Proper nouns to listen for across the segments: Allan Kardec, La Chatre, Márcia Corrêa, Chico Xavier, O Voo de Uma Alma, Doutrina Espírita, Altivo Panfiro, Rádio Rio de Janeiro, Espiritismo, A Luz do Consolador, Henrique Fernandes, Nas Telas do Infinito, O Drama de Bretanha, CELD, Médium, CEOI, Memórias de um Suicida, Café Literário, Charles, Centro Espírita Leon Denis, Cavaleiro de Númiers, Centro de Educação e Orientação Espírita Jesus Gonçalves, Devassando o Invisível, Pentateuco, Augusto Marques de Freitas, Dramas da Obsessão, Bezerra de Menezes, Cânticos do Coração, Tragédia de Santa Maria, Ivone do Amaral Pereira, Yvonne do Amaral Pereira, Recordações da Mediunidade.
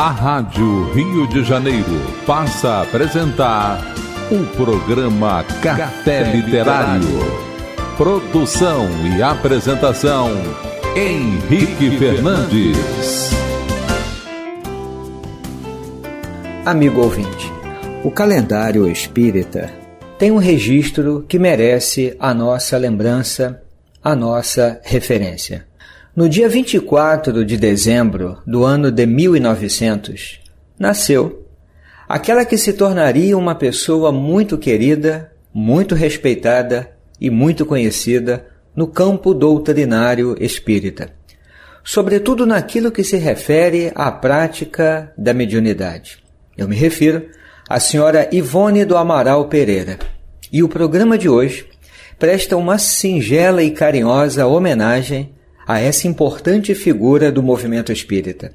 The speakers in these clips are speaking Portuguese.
A Rádio Rio de Janeiro passa a apresentar o programa Café Literário. Produção e apresentação, Henrique Fernandes. Amigo ouvinte, o calendário espírita tem um registro que merece a nossa lembrança, a nossa referência. No dia 24 de dezembro do ano de 1900, nasceu aquela que se tornaria uma pessoa muito querida, muito respeitada e muito conhecida no campo doutrinário espírita, sobretudo naquilo que se refere à prática da mediunidade. Eu me refiro à senhora Yvonne do Amaral Pereira. E o programa de hoje presta uma singela e carinhosa homenagem a essa importante figura do movimento espírita.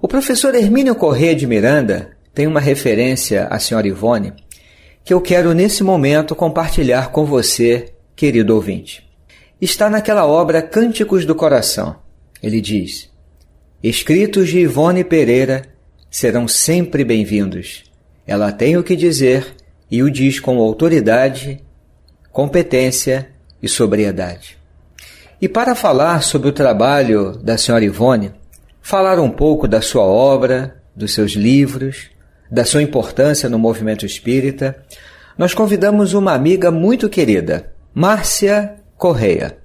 O professor Hermínio Corrêa de Miranda tem uma referência à senhora Yvonne que eu quero nesse momento compartilhar com você, querido ouvinte. Está naquela obra Cânticos do Coração. Ele diz: escritos de Yvonne Pereira serão sempre bem-vindos. Ela tem o que dizer e o diz com autoridade, competência e sobriedade. E para falar sobre o trabalho da senhora Yvonne, falar um pouco da sua obra, dos seus livros, da sua importância no movimento espírita, nós convidamos uma amiga muito querida, Márcia Corrêa.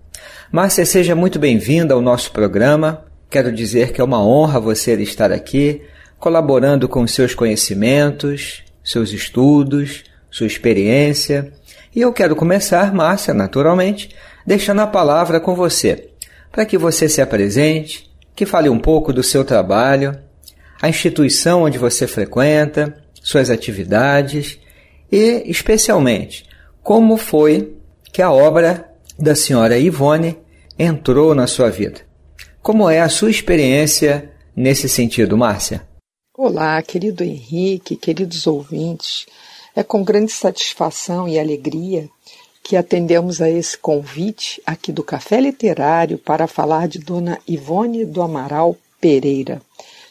Márcia, seja muito bem-vinda ao nosso programa. Quero dizer que é uma honra você estar aqui, colaborando com seus conhecimentos, seus estudos, sua experiência. E eu quero começar, Márcia, naturalmente, deixando a palavra com você, para que você se apresente, que fale um pouco do seu trabalho, a instituição onde você frequenta, suas atividades e, especialmente, como foi que a obra da senhora Yvonne entrou na sua vida. Como é a sua experiência nesse sentido, Márcia? Olá, querido Henrique, queridos ouvintes. É com grande satisfação e alegria que atendemos a esse convite aqui do Café Literário para falar de Dona Yvonne do Amaral Pereira.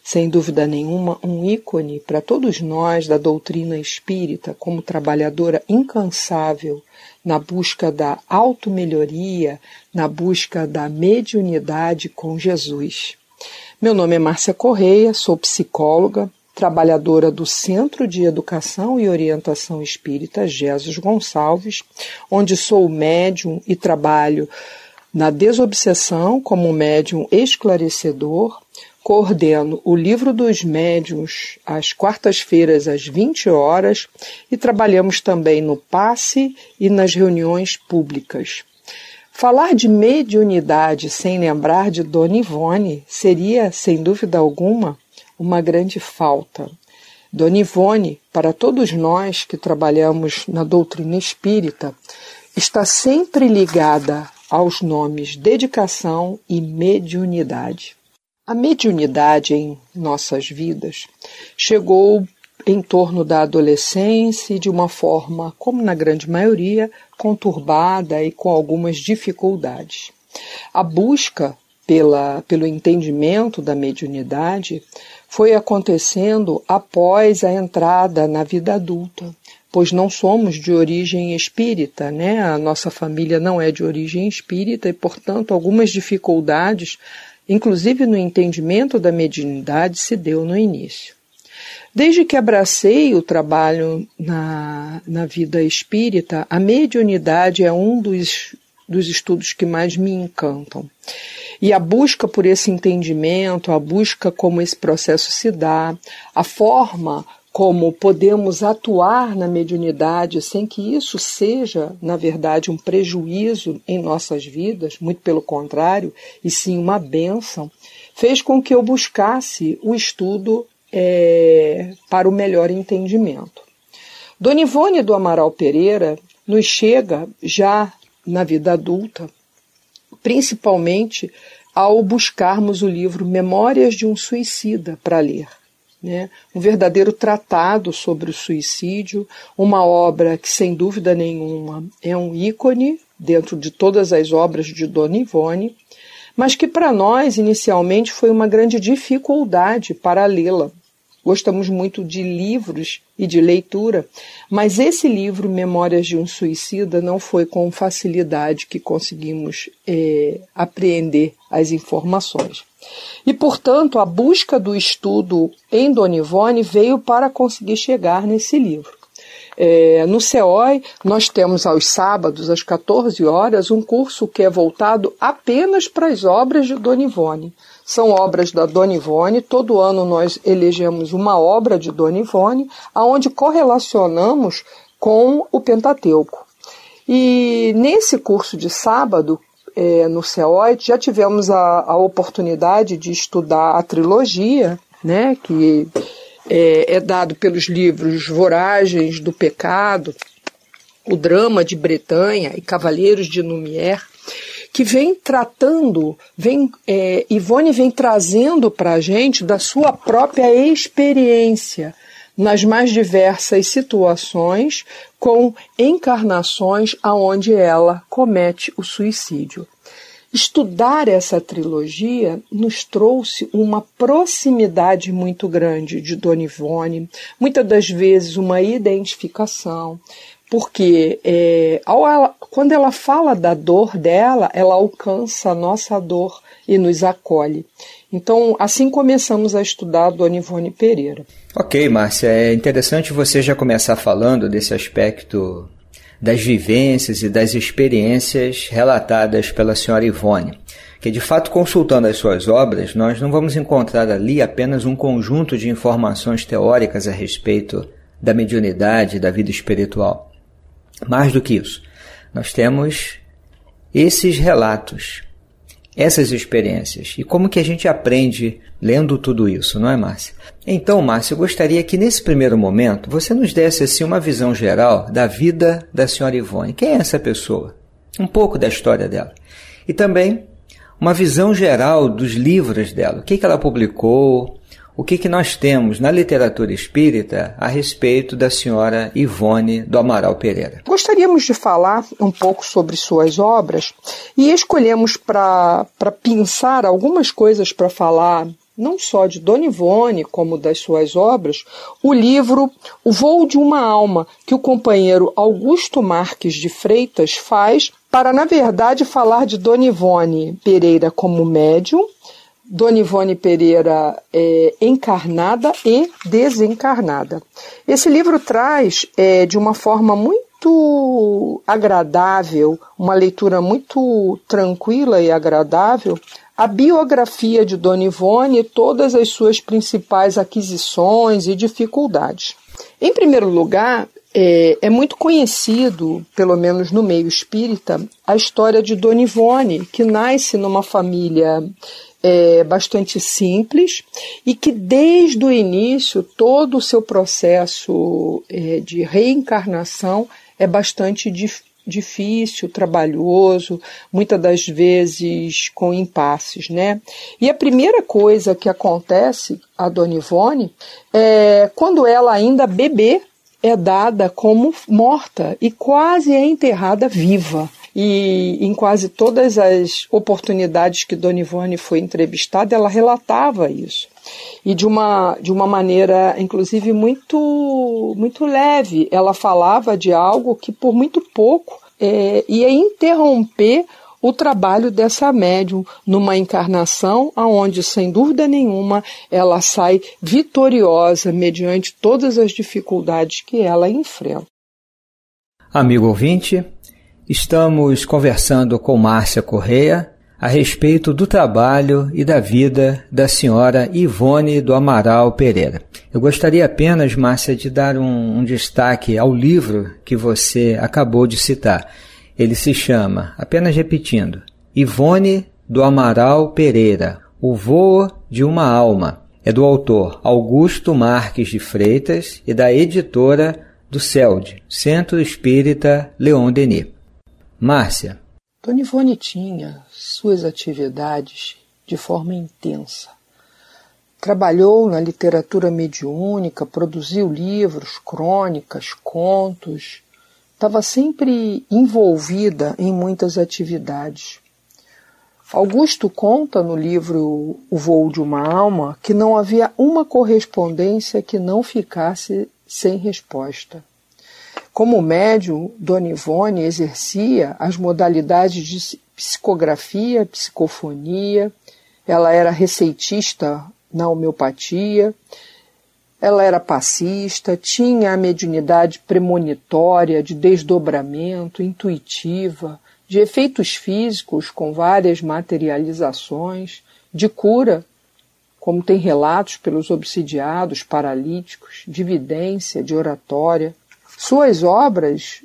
Sem dúvida nenhuma, um ícone para todos nós da doutrina espírita, como trabalhadora incansável na busca da automelhoria, na busca da mediunidade com Jesus. Meu nome é Márcia Corrêa, sou psicóloga, trabalhadora do Centro de Educação e Orientação Espírita Jesus Gonçalves, onde sou médium e trabalho na desobsessão como médium esclarecedor. Coordeno o Livro dos Médiuns às quartas-feiras às 20 horas e trabalhamos também no passe e nas reuniões públicas. Falar de mediunidade sem lembrar de Dona Yvonne seria, sem dúvida alguma, uma grande falta. Dona Yvonne, para todos nós que trabalhamos na doutrina espírita, está sempre ligada aos nomes dedicação e mediunidade. A mediunidade em nossas vidas chegou em torno da adolescência e de uma forma, como na grande maioria, conturbada e com algumas dificuldades. A busca pelo entendimento da mediunidade foi acontecendo após a entrada na vida adulta, pois não somos de origem espírita, né? A nossa família não é de origem espírita e, portanto, algumas dificuldades, inclusive no entendimento da mediunidade, se deu no início. Desde que abracei o trabalho na vida espírita, a mediunidade é um dos estudos que mais me encantam. E a busca por esse entendimento, a busca como esse processo se dá, a forma como podemos atuar na mediunidade sem que isso seja, na verdade, um prejuízo em nossas vidas, muito pelo contrário, e sim uma bênção, fez com que eu buscasse o estudo para o melhor entendimento. Dona Yvonne do Amaral Pereira nos chega já na vida adulta, principalmente ao buscarmos o livro Memórias de um Suicida para ler, né? Um verdadeiro tratado sobre o suicídio, uma obra que, sem dúvida nenhuma, é um ícone dentro de todas as obras de Dona Yvonne, mas que para nós, inicialmente, foi uma grande dificuldade para lê-la. Gostamos muito de livros e de leitura, mas esse livro, Memórias de um Suicida, não foi com facilidade que conseguimos apreender as informações. E, portanto, a busca do estudo em Dona Ivone veio para conseguir chegar nesse livro. No CEOI, nós temos aos sábados, às 14 horas, um curso que é voltado apenas para as obras de Dona Ivone. São obras da Dona Ivone, todo ano nós elegemos uma obra de Dona Ivone, onde correlacionamos com o Pentateuco. E nesse curso de sábado, no CEOI, já tivemos a oportunidade de estudar a trilogia, né, que é dado pelos livros Voragens do Pecado, O Drama de Bretanha e Cavaleiros de Númiers, que Ivone vem trazendo para a gente da sua própria experiência nas mais diversas situações com encarnações aonde ela comete o suicídio. Estudar essa trilogia nos trouxe uma proximidade muito grande de Dona Ivone, muitas das vezes uma identificação, porque quando ela fala da dor dela, ela alcança a nossa dor e nos acolhe. Então, assim começamos a estudar Dona Ivone Pereira. Ok, Márcia, é interessante você já começar falando desse aspecto das vivências e das experiências relatadas pela senhora Ivone, que de fato, consultando as suas obras, nós não vamos encontrar ali apenas um conjunto de informações teóricas a respeito da mediunidade e da vida espiritual. Mais do que isso, nós temos esses relatos, essas experiências, e como que a gente aprende lendo tudo isso, não é, Márcia? Então, Márcia, eu gostaria que nesse primeiro momento você nos desse assim uma visão geral da vida da senhora Ivone. Quem é essa pessoa? Um pouco da história dela. E também uma visão geral dos livros dela. O que que ela publicou? O que que nós temos na literatura espírita a respeito da senhora Ivone do Amaral Pereira? Gostaríamos de falar um pouco sobre suas obras e escolhemos para pensar algumas coisas para falar, não só de Dona Ivone, como das suas obras, o livro O Voo de Uma Alma, que o companheiro Augusto Marques de Freitas faz para, na verdade, falar de Dona Ivone Pereira como médium, Dona Ivone Pereira encarnada e desencarnada. Esse livro traz, de uma forma muito agradável, uma leitura muito tranquila e agradável, a biografia de Dona Ivone e todas as suas principais aquisições e dificuldades. Em primeiro lugar, é muito conhecido, pelo menos no meio espírita, a história de Dona Ivone, que nasce numa família bastante simples e que desde o início todo o seu processo de reencarnação é bastante difícil, trabalhoso, muitas das vezes com impasses, né? E a primeira coisa que acontece a Dona Ivone é quando ela ainda bebê é dada como morta e quase é enterrada viva. E em quase todas as oportunidades que Dona Ivone foi entrevistada, ela relatava isso. E de uma maneira, inclusive, muito, muito leve, ela falava de algo que por muito pouco ia interromper o trabalho dessa médium numa encarnação onde, sem dúvida nenhuma, ela sai vitoriosa mediante todas as dificuldades que ela enfrenta. Amigo ouvinte, estamos conversando com Márcia Corrêa a respeito do trabalho e da vida da senhora Ivone do Amaral Pereira. Eu gostaria apenas, Márcia, de dar um destaque ao livro que você acabou de citar. Ele se chama, apenas repetindo, Ivone do Amaral Pereira, O Voo de uma Alma. É do autor Augusto Marques de Freitas e da editora do CELD, Centro Espírita Leon Denis. Márcia. Dona Ivone tinha suas atividades de forma intensa. Trabalhou na literatura mediúnica, produziu livros, crônicas, contos. Estava sempre envolvida em muitas atividades. Augusto conta no livro O Voo de uma Alma que não havia uma correspondência que não ficasse sem resposta. Como médium, Dona Ivone exercia as modalidades de psicografia, psicofonia, ela era receitista na homeopatia, ela era passista, tinha a mediunidade premonitória, de desdobramento, intuitiva, de efeitos físicos com várias materializações, de cura, como tem relatos pelos obsidiados, paralíticos, de vidência, de oratória. Suas obras,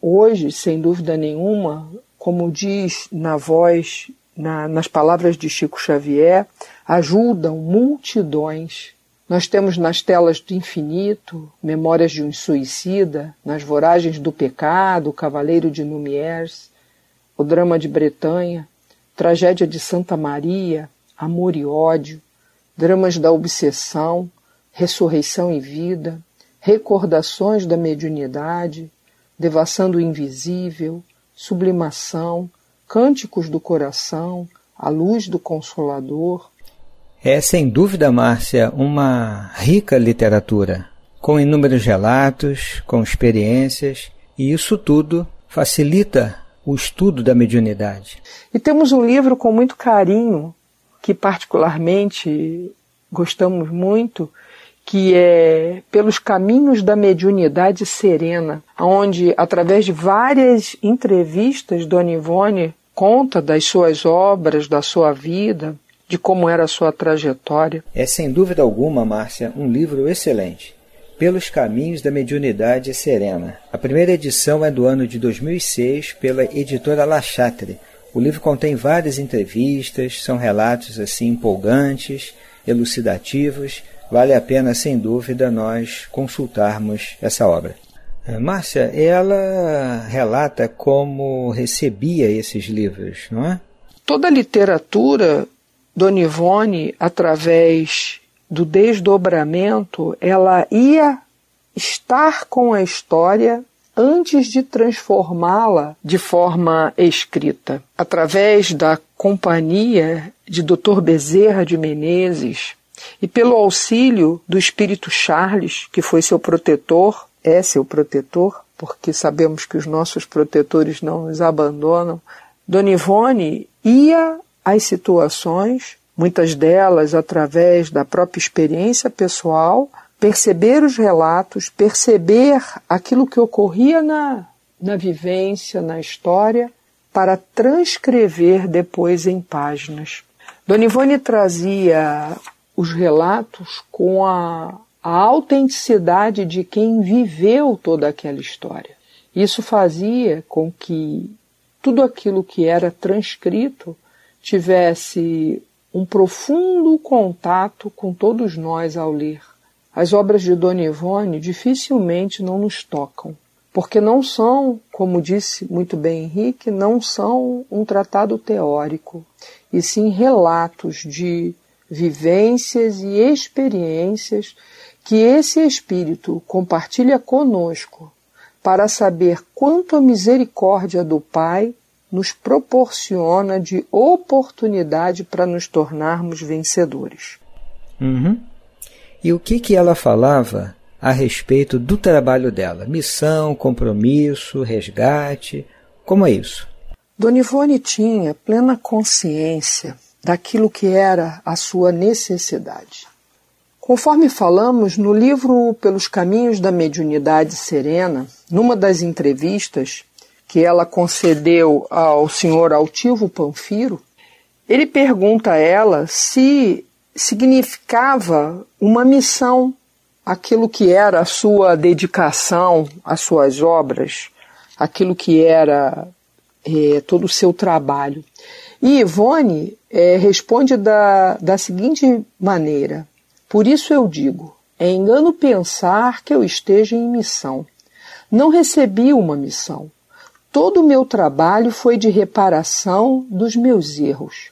hoje, sem dúvida nenhuma, como diz nas palavras de Chico Xavier, ajudam multidões. Nós temos Nas Telas do Infinito, Memórias de um Suicida, Nas Voragens do Pecado, Cavaleiro de Númiers, O Drama de Bretanha, Tragédia de Santa Maria, Amor e Ódio, Dramas da Obsessão, Ressurreição e Vida, Recordações da Mediunidade, Devassando o Invisível, Sublimação, Cânticos do Coração, A Luz do Consolador. É, sem dúvida, Márcia, uma rica literatura, com inúmeros relatos, com experiências, e isso tudo facilita o estudo da mediunidade. E temos um livro com muito carinho, que particularmente gostamos muito, que é Pelos Caminhos da Mediunidade Serena, onde, através de várias entrevistas, Dona Ivone conta das suas obras, da sua vida, de como era a sua trajetória. É, sem dúvida alguma, Márcia, um livro excelente. Pelos Caminhos da Mediunidade Serena. A primeira edição é do ano de 2006, pela editora La Chatre. O livro contém várias entrevistas, são relatos assim empolgantes, elucidativos. Vale a pena, sem dúvida, nós consultarmos essa obra. Márcia, ela relata como recebia esses livros, não é? Toda a literatura, Dona Ivone, através do desdobramento, ela ia estar com a história antes de transformá-la de forma escrita. Através da companhia de Dr. Bezerra de Menezes e pelo auxílio do espírito Charles, que foi seu protetor, é seu protetor, porque sabemos que os nossos protetores não nos abandonam, Dona Ivone ia as situações, muitas delas através da própria experiência pessoal, perceber os relatos, perceber aquilo que ocorria na vivência, na história, para transcrever depois em páginas. Dona Ivone trazia os relatos com a autenticidade de quem viveu toda aquela história. Isso fazia com que tudo aquilo que era transcrito tivesse um profundo contato com todos nós ao ler. As obras de Dona Ivone dificilmente não nos tocam, porque não são, como disse muito bem Henrique, não são um tratado teórico, e sim relatos de vivências e experiências que esse espírito compartilha conosco para saber quanto a misericórdia do Pai nos proporciona de oportunidade para nos tornarmos vencedores. Uhum. E o que ela falava a respeito do trabalho dela? Missão, compromisso, resgate, como é isso? Dona Ivone tinha plena consciência daquilo que era a sua necessidade. Conforme falamos no livro Pelos Caminhos da Mediunidade Serena, numa das entrevistas que ela concedeu ao senhor Altivo Panfiro, ele pergunta a ela se significava uma missão aquilo que era a sua dedicação às suas obras, aquilo que era todo o seu trabalho. E Ivone responde da seguinte maneira: por isso eu digo, é engano pensar que eu esteja em missão. Não recebi uma missão. Todo o meu trabalho foi de reparação dos meus erros.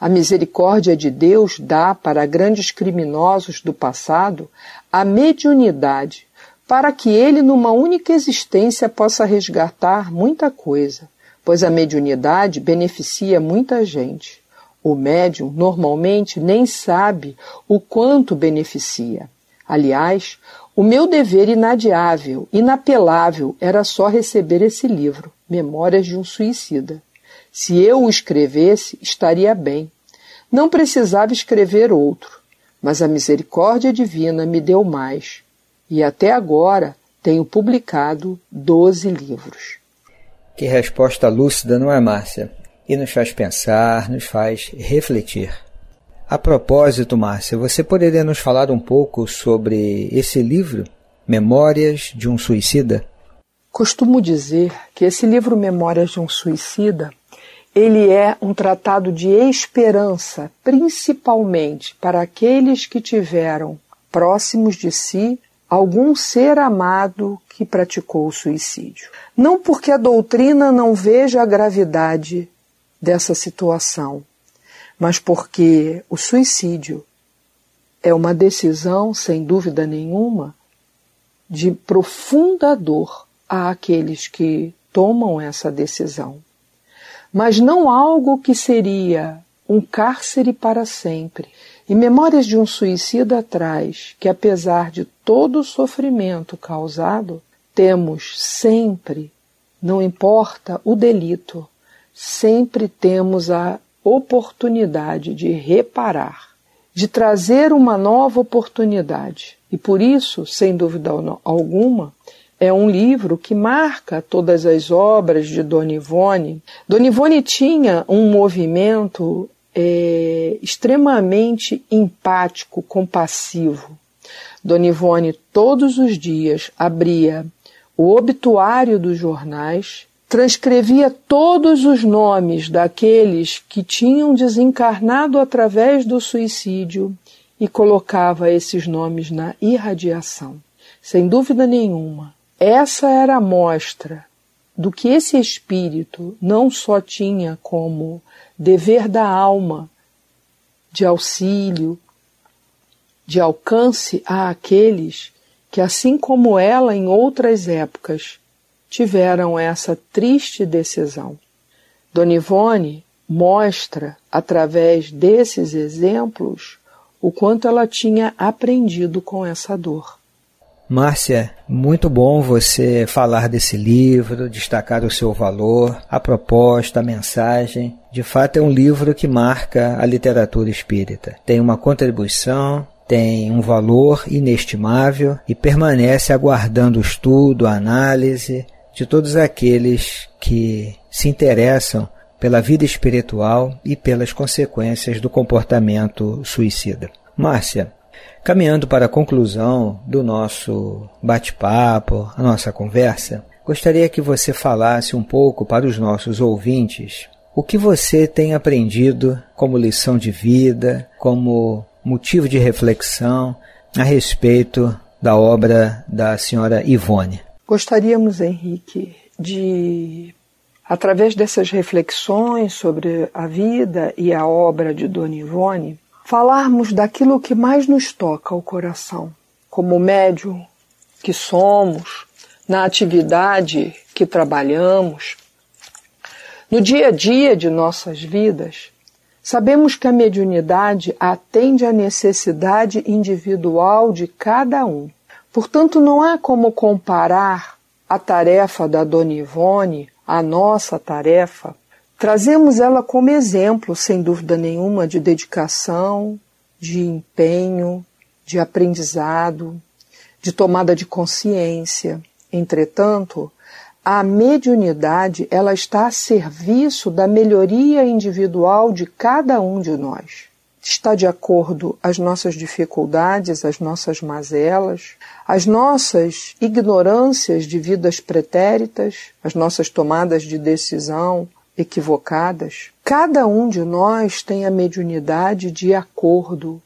A misericórdia de Deus dá para grandes criminosos do passado a mediunidade, para que ele, numa única existência, possa resgatar muita coisa, pois a mediunidade beneficia muita gente. O médium normalmente nem sabe o quanto beneficia. Aliás, o meu dever inadiável, inapelável, era só receber esse livro, Memórias de um Suicida. Se eu o escrevesse, estaria bem. Não precisava escrever outro, mas a misericórdia divina me deu mais. E até agora tenho publicado 12 livros. Que resposta lúcida, não é, Márcia? E nos faz pensar, nos faz refletir. A propósito, Márcia, você poderia nos falar um pouco sobre esse livro, Memórias de um Suicida? Costumo dizer que esse livro Memórias de um Suicida, ele é um tratado de esperança, principalmente para aqueles que tiveram próximos de si algum ser amado que praticou o suicídio. Não porque a doutrina não veja a gravidade dessa situação, mas porque o suicídio é uma decisão, sem dúvida nenhuma, de profunda dor àqueles que tomam essa decisão. Mas não algo que seria um cárcere para sempre. E Memórias de um Suicida traz que, apesar de todo o sofrimento causado, temos sempre, não importa o delito, sempre temos a oportunidade de reparar, de trazer uma nova oportunidade. E por isso, sem dúvida alguma, é um livro que marca todas as obras de Dona Ivone. Dona Ivone tinha um movimento extremamente empático, compassivo. Dona Ivone todos os dias abria o obituário dos jornais, transcrevia todos os nomes daqueles que tinham desencarnado através do suicídio e colocava esses nomes na irradiação. Sem dúvida nenhuma, essa era a mostra do que esse espírito não só tinha como dever da alma, de auxílio, de alcance àqueles que, assim como ela em outras épocas, tiveram essa triste decisão. Dona Ivone mostra, através desses exemplos, o quanto ela tinha aprendido com essa dor. Márcia, muito bom você falar desse livro, destacar o seu valor, a proposta, a mensagem. De fato, é um livro que marca a literatura espírita. Tem uma contribuição, tem um valor inestimável e permanece aguardando o estudo, a análise de todos aqueles que se interessam pela vida espiritual e pelas consequências do comportamento suicida. Márcia, caminhando para a conclusão do nosso bate-papo, a nossa conversa, gostaria que você falasse um pouco para os nossos ouvintes o que você tem aprendido como lição de vida, como motivo de reflexão a respeito da obra da senhora Ivone. Gostaríamos, Henrique, de, através dessas reflexões sobre a vida e a obra de Dona Ivone, falarmos daquilo que mais nos toca ao coração, como médium que somos, na atividade que trabalhamos, no dia a dia de nossas vidas. Sabemos que a mediunidade atende à necessidade individual de cada um. Portanto, não há como comparar a tarefa da Dona Ivone à nossa tarefa. Trazemos ela como exemplo, sem dúvida nenhuma, de dedicação, de empenho, de aprendizado, de tomada de consciência. Entretanto, a mediunidade, ela está a serviço da melhoria individual de cada um de nós. Está de acordo às nossas dificuldades, às nossas mazelas, às nossas ignorâncias de vidas pretéritas, às nossas tomadas de decisão equivocadas. Cada um de nós tem a mediunidade de acordo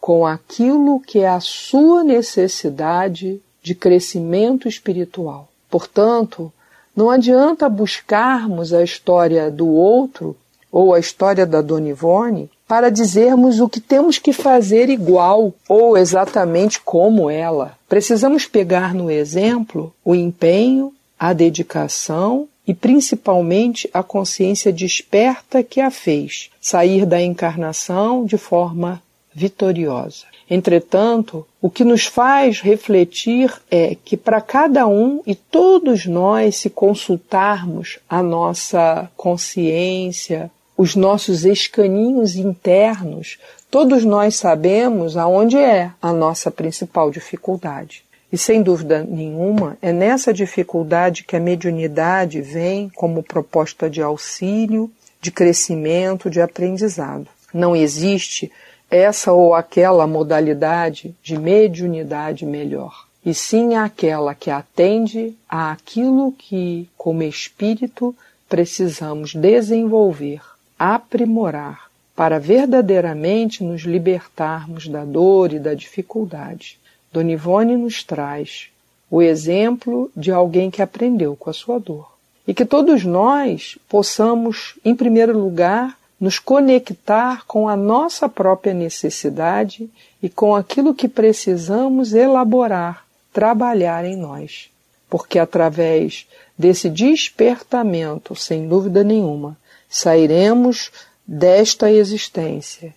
com aquilo que é a sua necessidade de crescimento espiritual. Portanto, não adianta buscarmos a história do outro ou a história da Dona Ivone para dizermos o que temos que fazer igual ou exatamente como ela. Precisamos pegar no exemplo o empenho, a dedicação e principalmente a consciência desperta que a fez sair da encarnação de forma vitoriosa. Entretanto, o que nos faz refletir é que para cada um e todos nós, se consultarmos a nossa consciência, os nossos escaninhos internos, todos nós sabemos aonde é a nossa principal dificuldade. E sem dúvida nenhuma, é nessa dificuldade que a mediunidade vem como proposta de auxílio, de crescimento, de aprendizado. Não existe essa ou aquela modalidade de mediunidade melhor, e sim aquela que atende àquilo que, como espírito, precisamos desenvolver, aprimorar, para verdadeiramente nos libertarmos da dor e da dificuldade. Dona Ivone nos traz o exemplo de alguém que aprendeu com a sua dor. E que todos nós possamos, em primeiro lugar, nos conectar com a nossa própria necessidade e com aquilo que precisamos elaborar, trabalhar em nós. Porque através desse despertamento, sem dúvida nenhuma, sairemos desta existência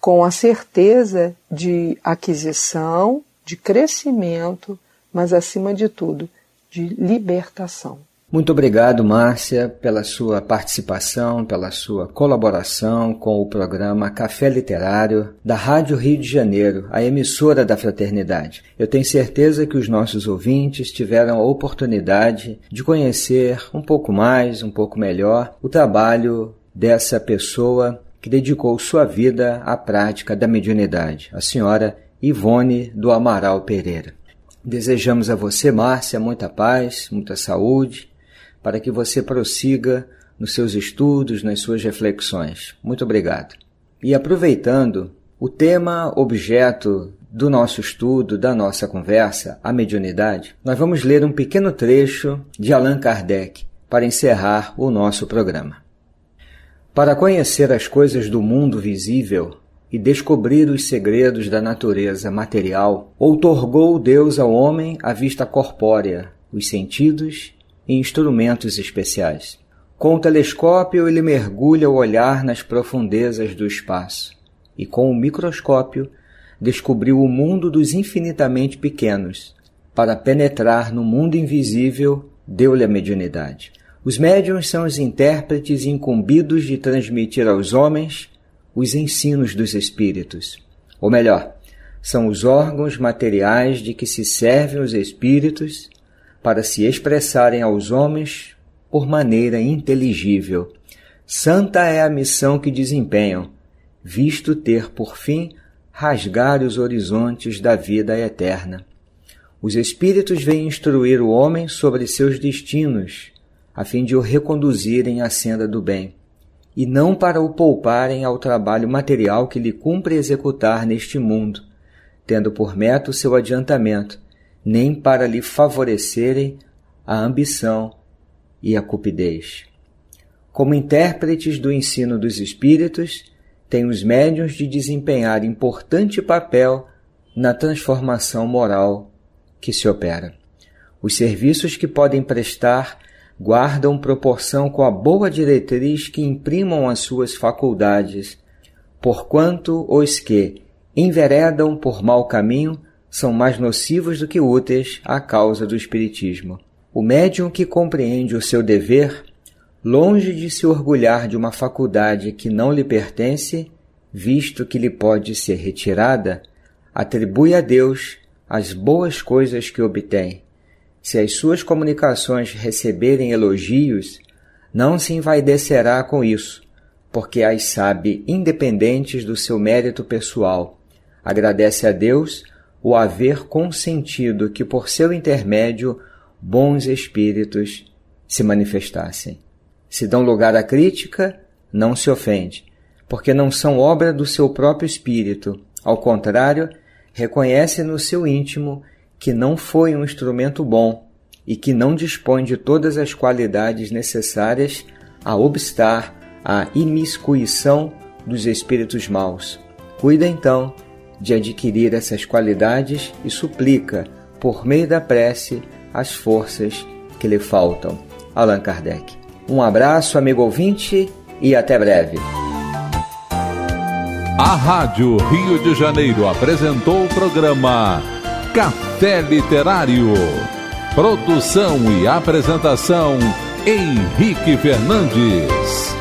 com a certeza de aquisição, de crescimento, mas acima de tudo, de libertação. Muito obrigado, Márcia, pela sua participação, pela sua colaboração com o programa Café Literário da Rádio Rio de Janeiro, a emissora da Fraternidade. Eu tenho certeza que os nossos ouvintes tiveram a oportunidade de conhecer um pouco mais, um pouco melhor, o trabalho dessa pessoa que dedicou sua vida à prática da mediunidade, a senhora Yvonne do Amaral Pereira. Desejamos a você, Márcia, muita paz, muita saúde, para que você prossiga nos seus estudos, nas suas reflexões. Muito obrigado. E aproveitando o tema objeto do nosso estudo, da nossa conversa, a mediunidade, nós vamos ler um pequeno trecho de Allan Kardec para encerrar o nosso programa. Para conhecer as coisas do mundo visível e descobrir os segredos da natureza material, outorgou Deus ao homem a vista corpórea, os sentidos e instrumentos especiais. Com o telescópio ele mergulha o olhar nas profundezas do espaço e com o microscópio descobriu o mundo dos infinitamente pequenos. Para penetrar no mundo invisível, deu-lhe a mediunidade. Os médiuns são os intérpretes incumbidos de transmitir aos homens os ensinos dos espíritos, ou melhor, são os órgãos materiais de que se servem os espíritos para se expressarem aos homens por maneira inteligível. Santa é a missão que desempenham, visto ter por fim rasgar os horizontes da vida eterna. Os espíritos vêm instruir o homem sobre seus destinos, a fim de o reconduzirem à senda do bem, e não para o pouparem ao trabalho material que lhe cumpre executar neste mundo, tendo por meta o seu adiantamento, nem para lhe favorecerem a ambição e a cupidez. Como intérpretes do ensino dos espíritos, têm os médiuns de desempenhar importante papel na transformação moral que se opera. Os serviços que podem prestar guardam proporção com a boa diretriz que imprimam as suas faculdades, porquanto os que enveredam por mau caminho são mais nocivos do que úteis à causa do espiritismo. O médium que compreende o seu dever, longe de se orgulhar de uma faculdade que não lhe pertence, visto que lhe pode ser retirada, atribui a Deus as boas coisas que obtém. Se as suas comunicações receberem elogios, não se envaidecerá com isso, porque as sabe independentes do seu mérito pessoal. Agradece a Deus o haver consentido que, por seu intermédio, bons espíritos se manifestassem. Se dão lugar à crítica, não se ofende, porque não são obra do seu próprio espírito. Ao contrário, reconhece no seu íntimo que não foi um instrumento bom e que não dispõe de todas as qualidades necessárias a obstar à imiscuição dos espíritos maus. Cuida, então, de adquirir essas qualidades e suplica, por meio da prece, as forças que lhe faltam. Allan Kardec. Um abraço, amigo ouvinte, e até breve. A Rádio Rio de Janeiro apresentou o programa Café Literário. Produção e apresentação, Henrique Fernandes.